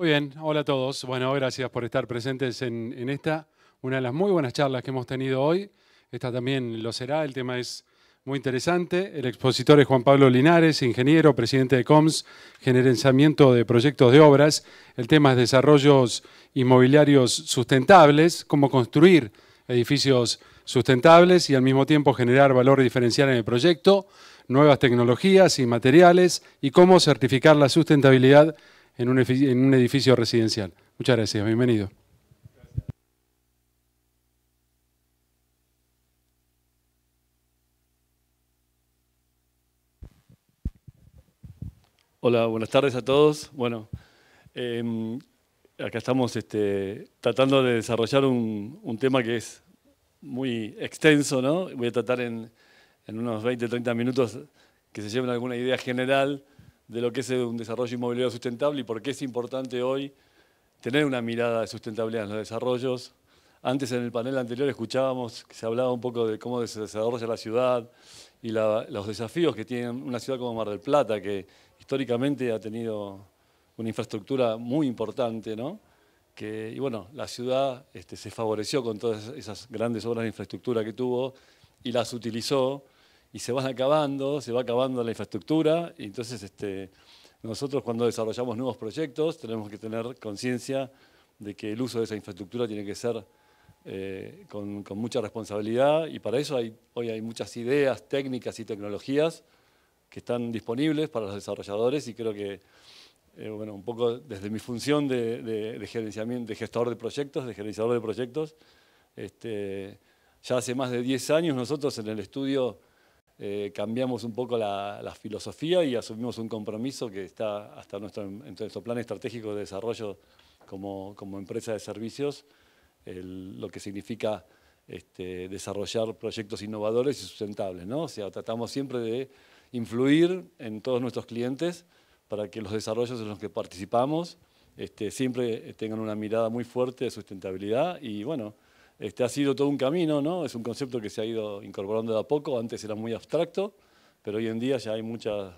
Muy bien, hola a todos. Bueno, gracias por estar presentes en esta, una de las muy buenas charlas que hemos tenido hoy. Esta también lo será, el tema es muy interesante. El expositor es Juan Pablo Linares, ingeniero, presidente de COMS, gerenciamiento de proyectos de obras. El tema es desarrollos inmobiliarios sustentables, cómo construir edificios sustentables y al mismo tiempo generar valor diferencial en el proyecto, nuevas tecnologías y materiales y cómo certificar la sustentabilidad en un edificio residencial. Muchas gracias, bienvenido. Hola, buenas tardes a todos. Bueno, acá estamos tratando de desarrollar un tema que es muy extenso, ¿no? Voy a tratar en unos 20, 30 minutos que se lleven alguna idea general de lo que es un desarrollo inmobiliario sustentable y por qué es importante hoy tener una mirada de sustentabilidad en los desarrollos. Antes, en el panel anterior, escuchábamos que se hablaba un poco de cómo se desarrolla la ciudad y los desafíos que tiene una ciudad como Mar del Plata, que históricamente ha tenido una infraestructura muy importante, ¿no? Y bueno, la ciudad se favoreció con todas esas grandes obras de infraestructura que tuvo y las utilizó, y se va acabando la infraestructura, y entonces nosotros cuando desarrollamos nuevos proyectos tenemos que tener conciencia de que el uso de esa infraestructura tiene que ser con mucha responsabilidad, y para eso hoy hay muchas ideas, técnicas y tecnologías que están disponibles para los desarrolladores, y creo que, bueno, un poco desde mi función de gerenciamiento, de gerenciador de proyectos, ya hace más de 10 años nosotros en el estudio cambiamos un poco la filosofía y asumimos un compromiso que está hasta en nuestro plan estratégico de desarrollo como empresa de servicios, lo que significa desarrollar proyectos innovadores y sustentables, ¿no? O sea, tratamos siempre de influir en todos nuestros clientes para que los desarrollos en los que participamos siempre tengan una mirada muy fuerte de sustentabilidad. Y bueno, ha sido todo un camino, ¿no? Es un concepto que se ha ido incorporando de a poco. Antes era muy abstracto, pero hoy en día ya hay mucho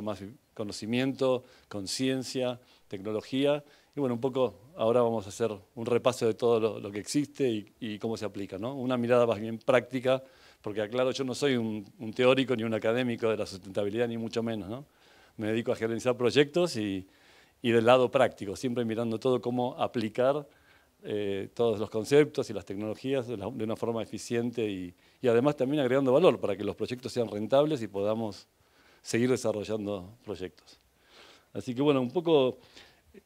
más conocimiento, conciencia, tecnología. Y bueno, un poco ahora vamos a hacer un repaso de todo lo que existe y cómo se aplica, ¿no? Una mirada más bien práctica, porque aclaro, yo no soy un teórico ni un académico de la sustentabilidad, ni mucho menos, ¿no? Me dedico a gerenciar proyectos y del lado práctico, siempre mirando todo cómo aplicar todos los conceptos y las tecnologías de una forma eficiente y además también agregando valor para que los proyectos sean rentables y podamos seguir desarrollando proyectos. Así que bueno, un poco,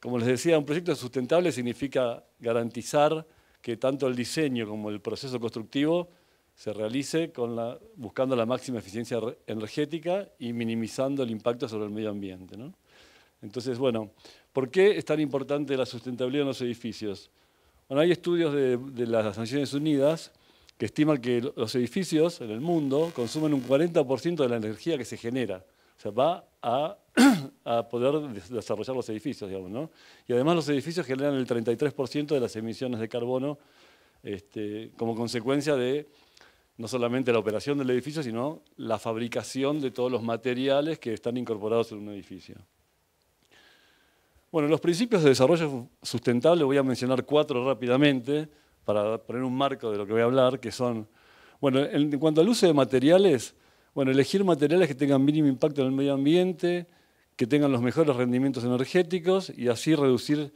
como les decía, un proyecto sustentable significa garantizar que tanto el diseño como el proceso constructivo se realice buscando la máxima eficiencia energética y minimizando el impacto sobre el medio ambiente, ¿no? Entonces, bueno, ¿por qué es tan importante la sustentabilidad en los edificios? Bueno, hay estudios de las Naciones Unidas que estiman que los edificios en el mundo consumen un 40% de la energía que se genera. O sea, va a poder desarrollar los edificios, digamos, ¿no? Y además los edificios generan el 33% de las emisiones de carbono como consecuencia de no solamente la operación del edificio, sino la fabricación de todos los materiales que están incorporados en un edificio. Bueno, los principios de desarrollo sustentable, voy a mencionar 4 rápidamente para poner un marco de lo que voy a hablar, que son, bueno, en cuanto al uso de materiales, bueno, elegir materiales que tengan mínimo impacto en el medio ambiente, que tengan los mejores rendimientos energéticos, y así reducir,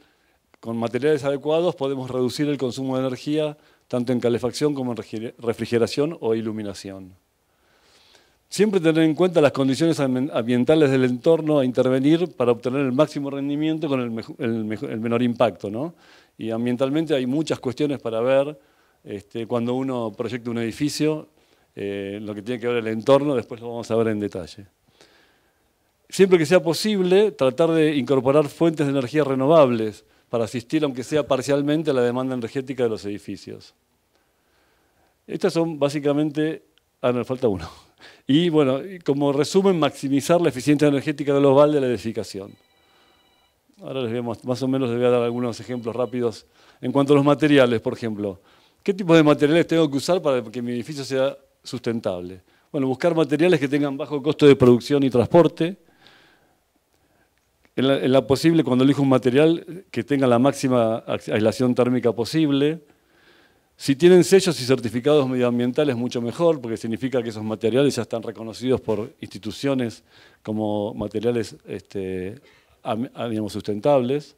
con materiales adecuados podemos reducir el consumo de energía, tanto en calefacción como en refrigeración o iluminación. Siempre tener en cuenta las condiciones ambientales del entorno a intervenir para obtener el máximo rendimiento con el menor impacto, ¿no? Y ambientalmente hay muchas cuestiones para ver cuando uno proyecta un edificio, lo que tiene que ver el entorno, después lo vamos a ver en detalle. Siempre que sea posible, tratar de incorporar fuentes de energía renovables para asistir, aunque sea parcialmente, a la demanda energética de los edificios. Estas son básicamente... Ah, no, falta uno. Y bueno, como resumen, maximizar la eficiencia energética global de la edificación. Ahora les voy más o menos les voy a dar algunos ejemplos rápidos. En cuanto a los materiales, por ejemplo, ¿qué tipo de materiales tengo que usar para que mi edificio sea sustentable? Bueno, buscar materiales que tengan bajo costo de producción y transporte, En la posible, cuando elijo un material, que tenga la máxima aislación térmica posible. Si tienen sellos y certificados medioambientales, mucho mejor, porque significa que esos materiales ya están reconocidos por instituciones como materiales digamos, sustentables,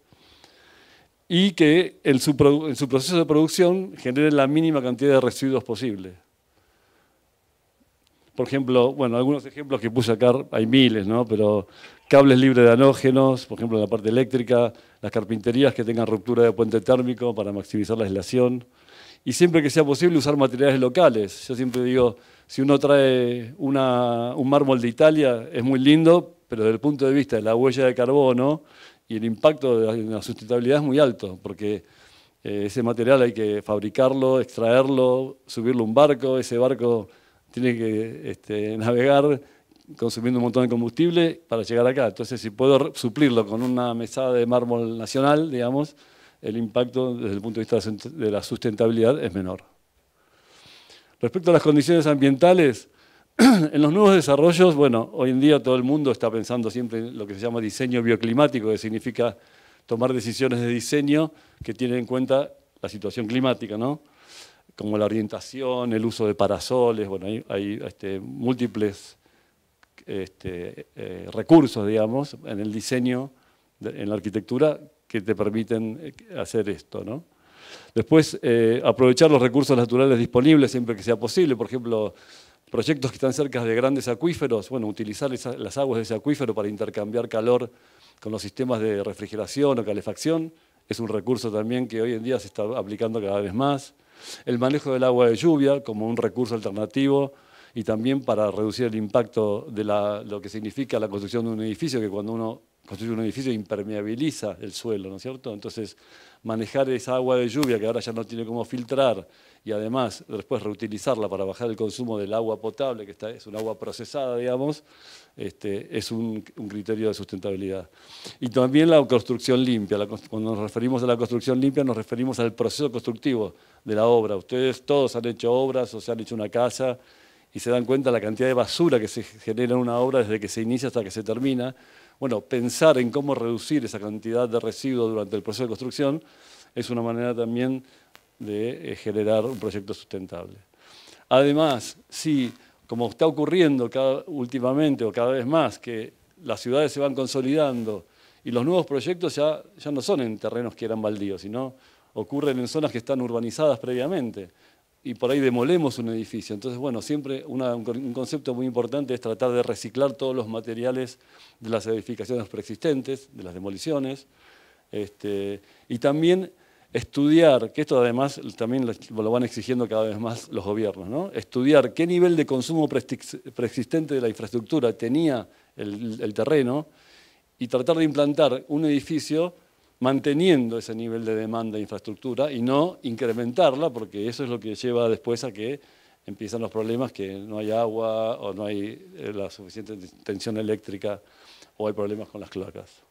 y que en su proceso de producción genere la mínima cantidad de residuos posible. Por ejemplo, bueno, algunos ejemplos que puse acá, hay miles, ¿no? Pero cables libres de halógenos, por ejemplo, en la parte eléctrica, las carpinterías que tengan ruptura de puente térmico para maximizar la aislación, y siempre que sea posible usar materiales locales. Yo siempre digo, si uno trae un mármol de Italia, es muy lindo, pero desde el punto de vista de la huella de carbono y el impacto de la sustentabilidad es muy alto, porque ese material hay que fabricarlo, extraerlo, subirlo a un barco, ese barco tiene que navegar consumiendo un montón de combustible para llegar acá. Entonces, si puedo suplirlo con una mesada de mármol nacional, digamos, el impacto desde el punto de vista de la sustentabilidad es menor. Respecto a las condiciones ambientales, en los nuevos desarrollos, bueno, hoy en día todo el mundo está pensando siempre en lo que se llama diseño bioclimático, que significa tomar decisiones de diseño que tienen en cuenta la situación climática, ¿no? Como la orientación, el uso de parasoles, bueno, hay múltiples recursos, digamos, en el diseño, en la arquitectura, que te permiten hacer esto, ¿no? Después, aprovechar los recursos naturales disponibles siempre que sea posible. Por ejemplo, proyectos que están cerca de grandes acuíferos, bueno, utilizar las aguas de ese acuífero para intercambiar calor con los sistemas de refrigeración o calefacción, es un recurso también que hoy en día se está aplicando cada vez más. El manejo del agua de lluvia como un recurso alternativo y también para reducir el impacto de lo que significa la construcción de un edificio, que cuando uno construye un edificio impermeabiliza el suelo, ¿no es cierto? Entonces, manejar esa agua de lluvia que ahora ya no tiene cómo filtrar y además después reutilizarla para bajar el consumo del agua potable, que es un agua procesada, digamos, es un criterio de sustentabilidad. Y también la construcción limpia. Cuando nos referimos a la construcción limpia, nos referimos al proceso constructivo de la obra. Ustedes todos han hecho obras o se han hecho una casa y se dan cuenta de la cantidad de basura que se genera en una obra desde que se inicia hasta que se termina. Bueno, pensar en cómo reducir esa cantidad de residuos durante el proceso de construcción es una manera también de generar un proyecto sustentable. Además, si, como está ocurriendo últimamente o cada vez más, que las ciudades se van consolidando y los nuevos proyectos ya no son en terrenos que eran baldíos, sino ocurren en zonas que están urbanizadas previamente, y por ahí demolemos un edificio. Entonces, bueno, siempre un concepto muy importante es tratar de reciclar todos los materiales de las edificaciones preexistentes, de las demoliciones, y también estudiar, que esto además también lo van exigiendo cada vez más los gobiernos, ¿no? Estudiar qué nivel de consumo preexistente de la infraestructura tenía el terreno y tratar de implantar un edificio manteniendo ese nivel de demanda de infraestructura y no incrementarla, porque eso es lo que lleva después a que empiezan los problemas, que no hay agua o no hay la suficiente tensión eléctrica o hay problemas con las cloacas.